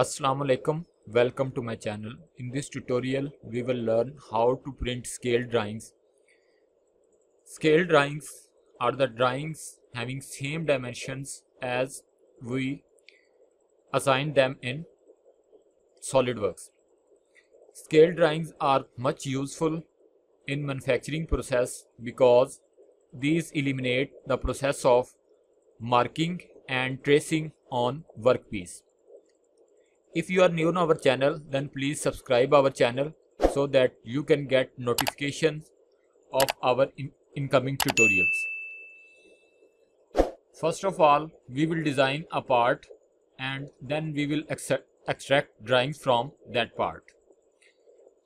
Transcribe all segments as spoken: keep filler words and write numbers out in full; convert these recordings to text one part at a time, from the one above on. Assalamualaikum. Welcome to my channel. In this tutorial we will learn how to print scale drawings. Scale drawings are the drawings having same dimensions as we assign them in SolidWorks. Scale drawings are much useful in manufacturing process because these eliminate the process of marking and tracing on workpiece. If you are new on our channel, then please subscribe our channel so that you can get notifications of our in incoming tutorials. First of all, we will design a part and then we will extract, extract drawings from that part.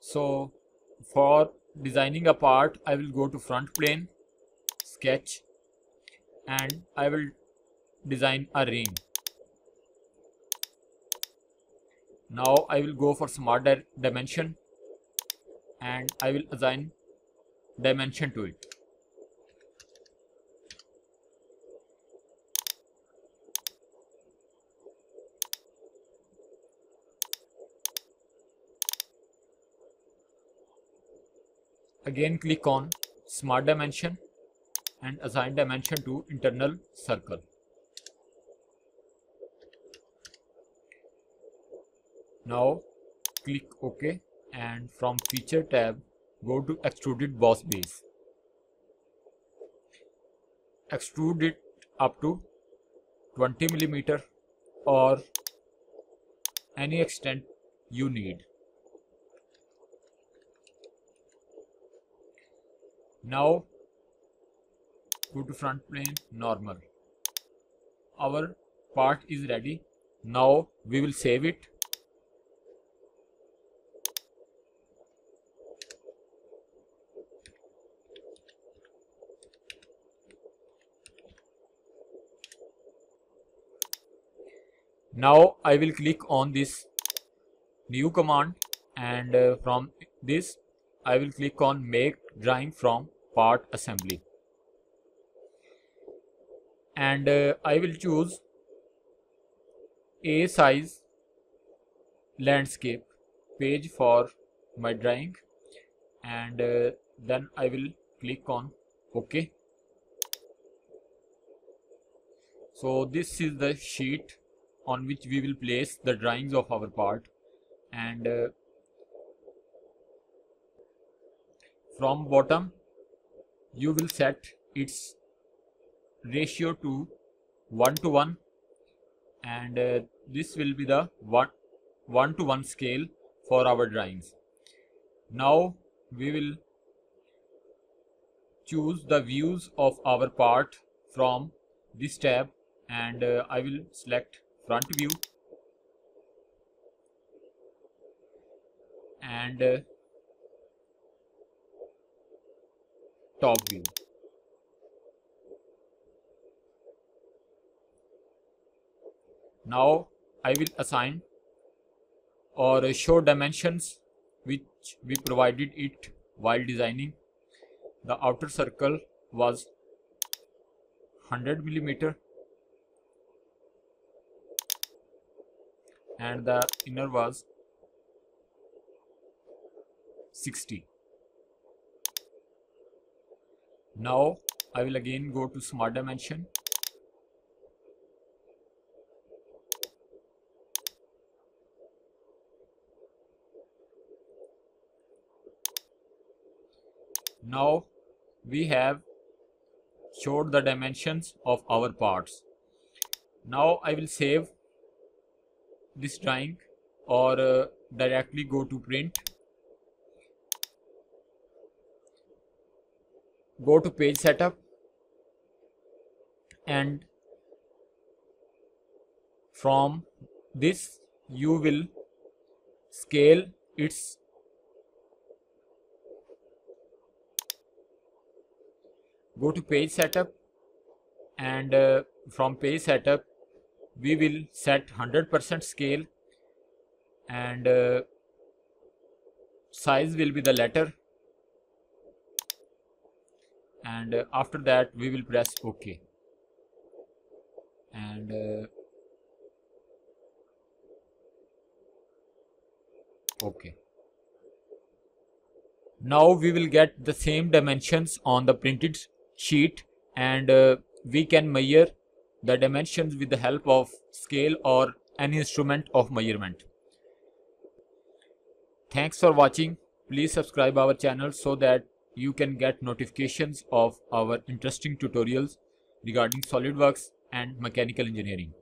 So for designing a part, I will go to front plane, sketch, and I will design a ring. Now I will go for smart di dimension and I will assign dimension to it. Again click on smart dimension and assign dimension to internal circle. Now click OK and from Feature tab go to Extruded Boss Base. Extrude it up to twenty millimeter or any extent you need. Now go to front plane, normal. Our part is ready. Now we will save it. Now I will click on this new command and uh, from this I will click on make drawing from part assembly and uh, I will choose A size landscape page for my drawing and uh, then I will click on OK. So this is the sheet on which we will place the drawings of our part and uh, from bottom you will set its ratio to one to one and uh, this will be the one to one scale for our drawings. Now we will choose the views of our part from this tab and uh, I will select front view and uh, top view. Now I will assign or show dimensions which we provided it while designing. The outer circle was one hundred millimeter. And the inner was sixty. Now I will again go to smart dimension . Now we have showed the dimensions of our parts. Now I will save this drawing or uh, directly go to print, go to page setup and from this you will scale its go to page setup and uh, from page setup we will set one hundred percent scale and uh, size will be the letter and uh, after that we will press OK and uh, Okay. Now we will get the same dimensions on the printed sheet, and uh, we can measure the dimensions with the help of scale or any instrument of measurement. Thanks for watching. Please subscribe our channel so that you can get notifications of our interesting tutorials regarding SOLIDWORKS and mechanical engineering.